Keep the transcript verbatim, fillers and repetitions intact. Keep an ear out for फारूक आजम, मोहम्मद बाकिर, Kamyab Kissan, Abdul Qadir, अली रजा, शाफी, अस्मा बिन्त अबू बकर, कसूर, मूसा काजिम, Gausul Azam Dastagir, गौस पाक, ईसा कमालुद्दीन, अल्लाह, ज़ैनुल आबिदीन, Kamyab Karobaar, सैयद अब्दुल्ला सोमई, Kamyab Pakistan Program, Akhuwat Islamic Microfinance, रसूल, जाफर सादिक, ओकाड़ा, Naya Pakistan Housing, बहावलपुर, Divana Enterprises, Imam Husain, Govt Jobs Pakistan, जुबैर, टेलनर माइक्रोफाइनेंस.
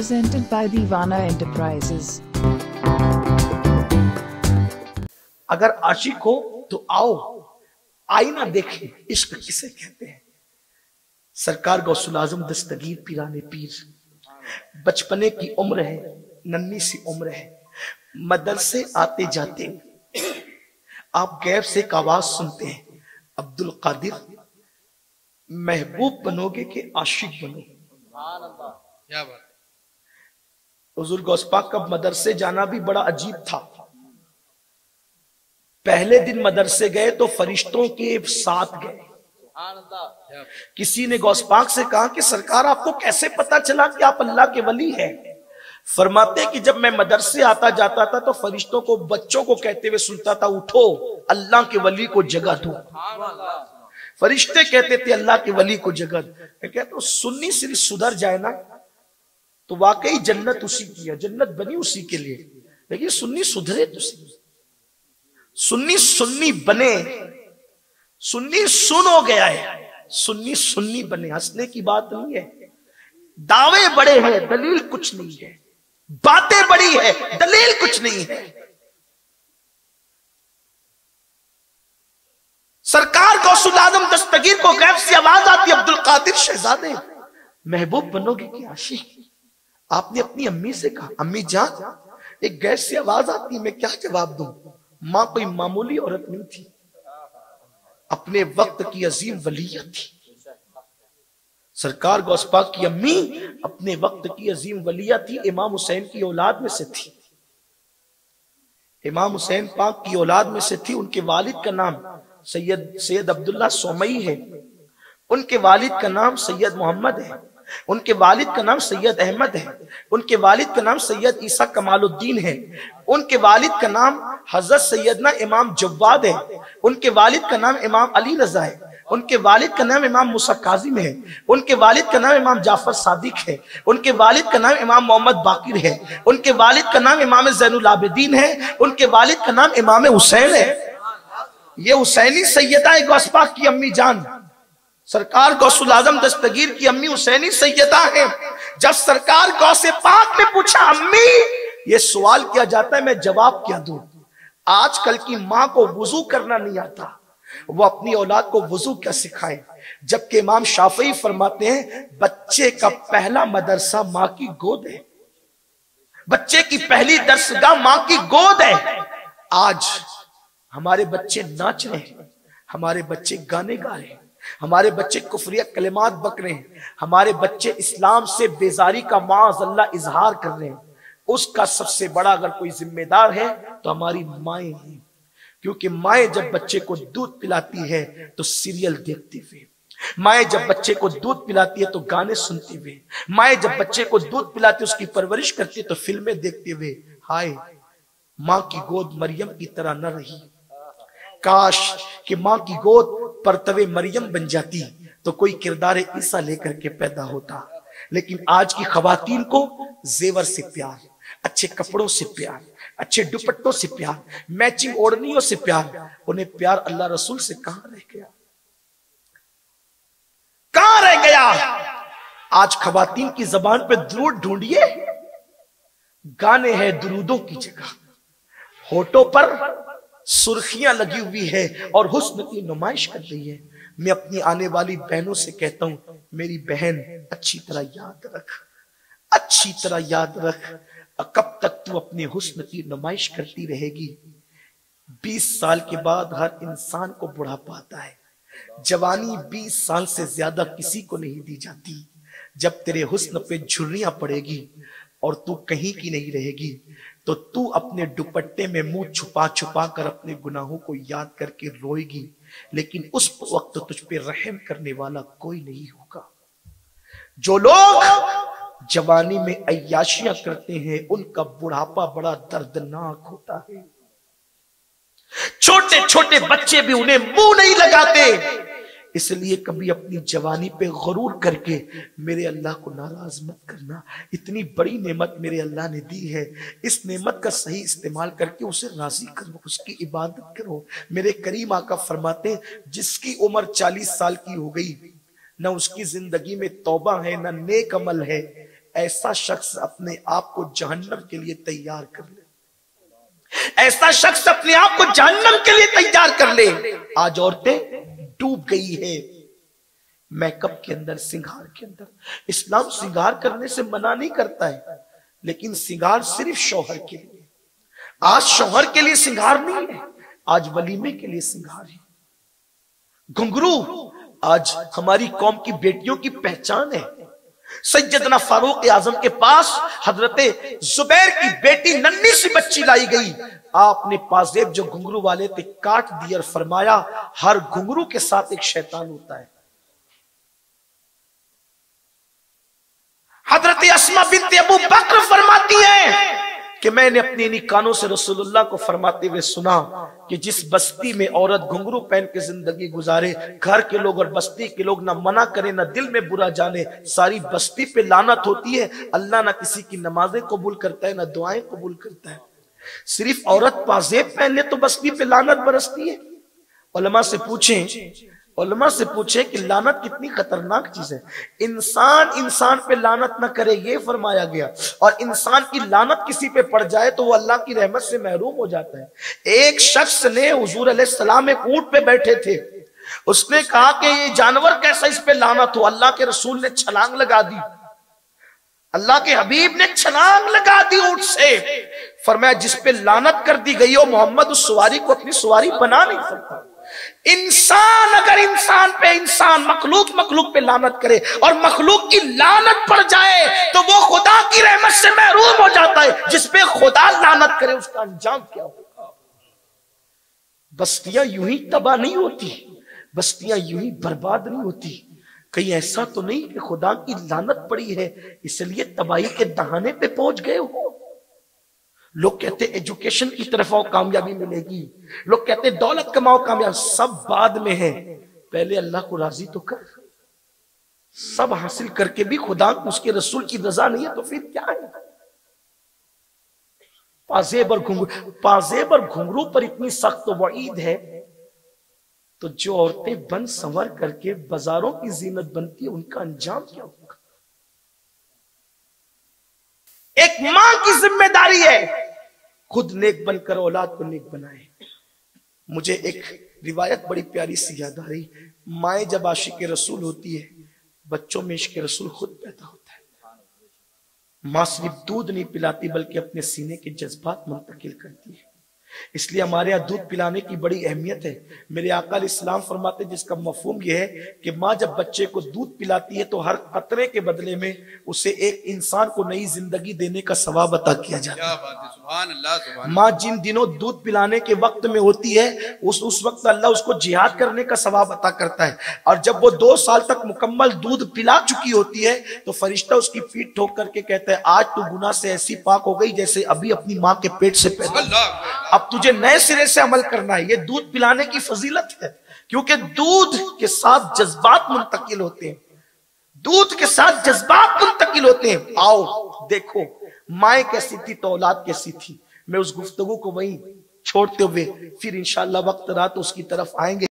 presented by Divana Enterprises। अगर आशिक हो तो आओ आईना देखें इश्क किसे कहते हैं। सरकार गौसुल आजम दस्तगीर पीराने पीर, बचपने की उम्र है, नन्ही सी उम्र है, मदरसे आते जाते आप गैब से एक आवाज सुनते हैं, अब्दुल कादिर महबूब बनोगे के आशिक बनोगे। क्या बात है। हुजूर गौस पाक का मदरसे जाना भी बड़ा अजीब था। पहले दिन मदरसे गए तो फरिश्तों के साथ गए। किसी ने गौस पाक से कहा कि सरकार आपको कैसे पता चला कि आप अल्लाह के वली हैं? फरमाते कि जब मैं मदरसे आता जाता था तो फरिश्तों को, बच्चों को कहते हुए सुनता था, उठो अल्लाह के वली को जगह दो। फरिश्ते कहते थे अल्लाह के वली को जगह। मैं कहता हूँ सुन्नी सिर्फ सुधर जाए ना तो वाकई जन्नत उसी की है, जन्नत बनी उसी के लिए। लेकिन सुन्नी सुधरे तो सही, सुन्नी सुन्नी बने। सुन्नी सुन हो गया है, सुन्नी सुन्नी बने। हंसने की बात नहीं है, दावे बड़े हैं दलील कुछ नहीं है, बातें बड़ी है दलील कुछ नहीं है। सरकार गौसुल आजम दस्तगीर को गैब से आवाज आती, अब्दुल कादिर शहजादे महबूब बनोगे कि आशिक। आपने अपनी अम्मी से कहा अम्मी जान एक गैब से आवाज आती, मैं क्या जवाब दूं? मां कोई मामूली औरत नहीं थी, अपने वक्त की अजीम वलिया थी। सरकार गौस पाक की अम्मी अपने वक्त की अजीम वलिया थी, इमाम हुसैन की औलाद में से थी, इमाम हुसैन पाक की औलाद में से थी। उनके वालिद का नाम सैयद सैयद अब्दुल्ला सोमई है, उनके वालिद का नाम सैयद मोहम्मद है, उनके वालिद का नाम सैयद अहमद है, उनके वालिद का नाम सैयद ईसा कमालुद्दीन है, उनके वालिद का नाम हजरत सैयदना इमाम जव्वाद है, उनके वालिद का नाम इमाम अली रजा है, उनके वालिद का नाम इमाम मूसा काजिम है, उनके वालिद का नाम इमाम जाफर सादिक है, उनके वालिद का नाम इमाम मोहम्मद बाकिर है, उनके वालिद का नाम इमाम ज़ैनुल आबिदीन है, उनके वालिद का नाम इमाम हुसैन है। ये हुसैनी सैयदा है गौस पाक की अम्मी जान। सरकार गौसुल आजम दस्तगीर की अम्मी हुसैनी सैयदा है। जब सरकार गौसे पाक ने पूछा अम्मी ये सवाल किया जाता है, मैं जवाब क्या दूं? आजकल की माँ को वुजू करना नहीं आता, वो अपनी औलाद को वुजू क्या सिखाए? जबकि इमाम शाफी फरमाते हैं बच्चे का पहला मदरसा माँ की गोद है, बच्चे की पहली दरसगाह माँ की गोद है। आज हमारे बच्चे नाच रहे हैं, हमारे बच्चे गाने गा रहे हैं, हमारे बच्चे कुफरिया कलिमात बक रहे हैं, हमारे बच्चे इस्लाम से बेजारी का माज़अल्लाह इजहार कर रहे हैं। उसका सबसे बड़ा अगर कोई जिम्मेदार है तो हमारी माएँ हैं, क्योंकि माएँ जब बच्चे को दूध पिलाती है तो सीरियल देखते हुए, माएँ जब बच्चे को दूध पिलाती है तो गाने सुनते हुए, माएँ जब बच्चे को दूध पिलाती है उसकी परवरिश करती है तो फिल्में देखते हुए। हाय, माँ की गोद मरियम की तरह न रही। काश कि माँ की गोद परतवे मरियम बन जाती तो कोई किरदार ईसा लेकर के पैदा होता। लेकिन आज की खवातीन को जेवर से प्यार, अच्छे कपड़ों से प्यार, अच्छे दुपट्टों से प्यार, मैचिंग ओढ़नियों से प्यार, उन्हें प्यार अल्लाह रसूल से कहां रह गया, कहां रह गया? आज खवातीन की जबान पे दुरूद ढूंढिए, गाने हैं दुरूदों की जगह, होठों पर सुर्खियां लगी हुई है और हुस्न की नुमाइश कर रही है। मैं अपनी आने वाली बहनों से कहता हूं, मेरी बहन अच्छी तरह याद रख, अच्छी तरह याद रख, कब तक तू अपने हुस्न की नुमाइश करती रहेगी? बीस साल के बाद हर इंसान को बुढ़ापा आता है, जवानी बीस साल से ज्यादा किसी को नहीं दी जाती। जब तेरे हुस्न पे झुर्रियां पड़ेगी और तू कहीं की नहीं रहेगी तो तू अपने दुपट्टे में मुंह छुपा छुपा कर अपने गुनाहों को याद करके रोएगी, लेकिन उस वक्त तुझ पे रहम करने वाला कोई नहीं होगा। जो लोग जवानी में अय्याशियां करते हैं उनका बुढ़ापा बड़ा दर्दनाक होता है। छोटे छोटे बच्चे भी उन्हें मुंह नहीं लगाते। इसलिए कभी अपनी जवानी पे गरूर करके मेरे अल्लाह को नाराज मत करना। इतनी बड़ी नेमत मेरे अल्लाह ने दी है, इस नेमत का सही इस्तेमाल करके उसे राजी करो, उसकी इबादत करो। मेरे करीम आका फरमाते जिसकी उम्र चालीस साल की हो गई, ना उसकी जिंदगी में तौबा है ना नेक अमल है, ऐसा शख्स अपने आप को जहन्नम के लिए तैयार कर ले, ऐसा शख्स अपने आप को जहन्नम के लिए तैयार कर ले। आज औरतें डूब गई है मेकअप के अंदर, सिंगार के अंदर। इस्लाम सिंगार करने से मना नहीं करता है, लेकिन सिंगार सिर्फ शौहर के लिए। आज शौहर के लिए सिंगार नहीं है, आज वलीमे के लिए सिंगार है। घुंघरू आज हमारी कौम की बेटियों की पहचान है। सैयदना फारूक आजम के पास हजरते जुबैर की बेटी नन्ही सी बच्ची लाई गई, आपने पाजेब जो घुंघरू वाले थे काट दिए और फरमाया हर घुंघरू के साथ एक शैतान होता है। हजरत अस्मा बिन्त अबू बकर फरमाती हैं कि मैंने अपने इन्हीं कानों से रसूलुल्लाह को फरमाते हुए सुना कि जिस बस्ती में औरत घुंघरू पहन के जिंदगी गुजारे, घर के लोग और बस्ती के लोग ना मना करें ना दिल में बुरा जाने, सारी बस्ती पे लानत होती है। अल्लाह ना किसी की नमाजें कबूल करता है ना दुआएं कबूल करता है। सिर्फ औरत पाजेब पहन ले तो बस्ती पे लानत बरसती है। उलमा से पूछें, उलमा से पूछे कि लानत कितनी खतरनाक चीज है। इंसान इंसान पे लानत ना करे ये फरमाया गया, और इंसान की लानत किसी पे पड़ जाए तो वो अल्लाह की रहमत से महरूम हो जाता है। एक शख्स ने हुजूर अलैहिस्सलाम एक ऊंट पे बैठे थे, उसने कहा कि ये जानवर कैसा इस पे लानत हो। अल्लाह के रसूल ने छलांग लगा दी, अल्लाह के हबीब ने छलांग लगा दी ऊंट से। फरमाया जिस पे लानत कर दी गई हो मोहम्मद उस सवारी को अपनी सवारी बना नहीं सकता। इंसान अगर इंसान पे इंसान मखलूक मखलूक पे लानत करे और मखलूक की लानत पड़ जाए तो वो खुदा की रहमत से महरूम हो जाता है। जिस पे खुदा लानत करे उसका अंजाम क्या होगा। बस्तियां यूं ही तबाह नहीं होती, बस्तियां यूं ही बर्बाद नहीं होती। कहीं ऐसा तो नहीं कि खुदा की लानत पड़ी है इसलिए तबाही के दहाने पे पहुंच गए हो। लोग कहते हैं एजुकेशन की तरफ आओ कामयाबी मिलेगी, लोग कहते हैं दौलत कमाओ कामयाबी, सब बाद में है, पहले अल्लाह को राजी तो कर। सब हासिल करके भी खुदा उसके रसूल की रजा नहीं है तो फिर क्या है। पाजेब और घुंघरू, पाजेब और घुंघरू पर इतनी सख्त वईद है तो जो औरतें बन संवर करके बाजारों की जीनत बनती है उनका अंजाम क्या होगा। एक मां की जिम्मेदारी है खुद नेक बनकर औलाद को नेक बनाए। मुझे एक रिवायत बड़ी प्यारी सी याद आ रही। माए जब आशिक रसूल होती है बच्चों में इश्क रसूल खुद पैदा होता है। माँ सिर्फ दूध नहीं पिलाती बल्कि अपने सीने के जज्बात मुंतकिल करती है। इसलिए हमारे यहाँ दूध पिलाने की बड़ी अहमियत है। मेरे आका अलैहिस्सलाम फरमाते जिसका मफहूम यह है कि माँ जब बच्चे को दूध पिलाती है तो हर कतरे के बदले में उसे एक इंसान को नई जिंदगी देने का सवाब अता किया जाता है। माँ जिन दिनों दूध पिलाने के वक्त में होती है उस उस वक्त अल्लाह उसको जिहाद करने का सवाब अता करता है। और जब वो दो साल तक मुकम्मल दूध पिला चुकी होती है तो फरिश्ता उसकी पीठ ठोक करके कहता है आज तू गुनाह से ऐसी पाक हो गई जैसे अभी अपनी माँ के पेट से पैदा। अब तुझे नए सिरे से अमल करना है। ये दूध पिलाने की फजीलत है क्योंकि दूध के साथ जज्बात मुंतकिल होते हैं, दूध के साथ जज्बात मुंतकिल होते हैं। आओ देखो माए कैसी थी तो औलाद कैसी थी। मैं उस गुफ्तगू को वहीं छोड़ते हुए फिर इंशाअल्लाह वक्त रात उसकी तरफ आएंगे।